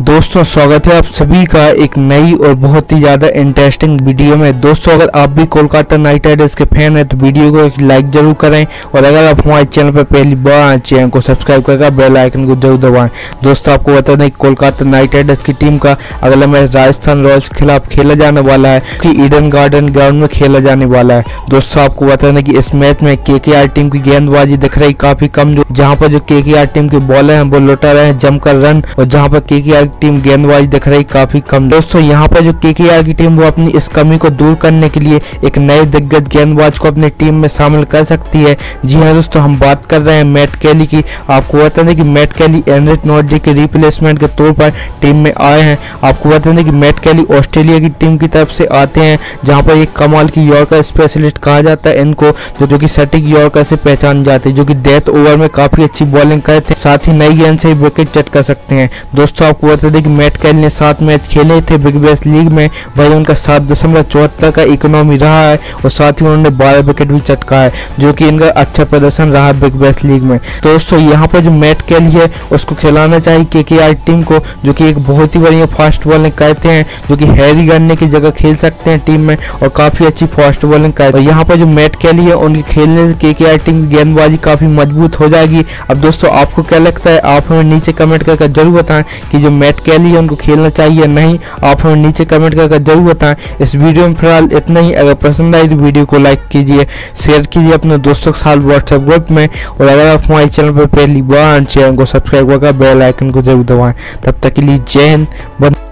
दोस्तों स्वागत है आप सभी का एक नई और बहुत ही ज़्यादा इंटरेस्टिंग वीडियो में। दोस्तों अगर आप भी कोलकाता नाइट राइडर्स के फैन हैं तो वीडियो को एक लाइक जरूर करें, और अगर आप हमारे चैनल पर पहली बार आए चैनल को सब्सक्राइब करके बेल आइकन को जरूर दबाएं। दोस्तों आपको बता दें कोलकाता नाइट राइडर्स की टीम का अगला मैच राजस्थान रॉयल्स के खिलाफ खेला जाने वाला है कि ईडन गार्डन ग्राउंड में खेला जाने वाला है। दोस्तों आपको बता दें कि इस मैच में केकेआर टीम की गेंदबाजी दिख रही काफी कम, जहाँ पर जो केकेआर टीम के बॉलर हैं वो लुटा रहे हैं जमकर रन, और जहाँ पर केकेआर टीम गेंदबाजी दिख रही काफी कम। दोस्तों यहाँ पर जो केकेआर की टीम वो अपनी इस कमी को दूर करने के लिए एक नए दिग्गज गेंदबाज को अपनी टीम में शामिल कर सकती है। जी हाँ दोस्तों, हम बात कर रहे हैं मैट केली की। आपको बता दें कि मैट केली एनरिक नॉर्डी के रिप्लेसमेंट के तौर पर टीम में आए हैं। आपको बता दें कि मैट केली ऑस्ट्रेलिया की टीम की तरफ से आते हैं, जहाँ पर एक कमाल की यॉर्कर स्पेशलिस्ट कहा जाता है इनको, जो की सटीक यॉर्कर से पहचान जाते हैं, जो की डेथ ओवर में काफी अच्छी बॉलिंग करते हैं, साथ ही नई गेंद से विकेट चटका सकते हैं। दोस्तों आपको कि मैट केली ने 7 मैच खेले थे बिग बैश लीग में, वही उनका 7.74 का इकोनॉमी रहा है, और साथ ही उन्होंने 12 विकेट भी चटका है, जो कि इनका अच्छा प्रदर्शन रहा बिग बैश लीग में। दोस्तों यहाँ पर जो मैट केली है उसको खिलाना चाहिए केकेआर टीम को, जो कि एक बहुत ही बढ़िया फास्ट बॉलिंग करते हैं, जो कि हैरी गन्ने की जगह खेल सकते हैं टीम में, और काफी अच्छी फास्ट बॉलिंग करते हैं। यहाँ पर जो मैट केली है उनके खेलने से केकेआर टीम की गेंदबाजी काफी मजबूत हो जाएगी। अब दोस्तों आपको क्या लगता है, आप हमें नीचे कमेंट करके जरूर बताएं कि जो मैट केली है उनको खेलना चाहिए या नहीं। आप हमें नीचे कमेंट करके जरूर बताएं। इस वीडियो में फिलहाल इतना ही। अगर पसंद आए तो वीडियो को लाइक कीजिए, शेयर कीजिए अपने दोस्तों के साथ व्हाट्सएप ग्रुप में, और अगर आप हमारे चैनल पर पहली बार चैनल को सब्सक्राइब करके बेल आइकन को जरूर दबाएं। तब तक के लिए जय हिंद।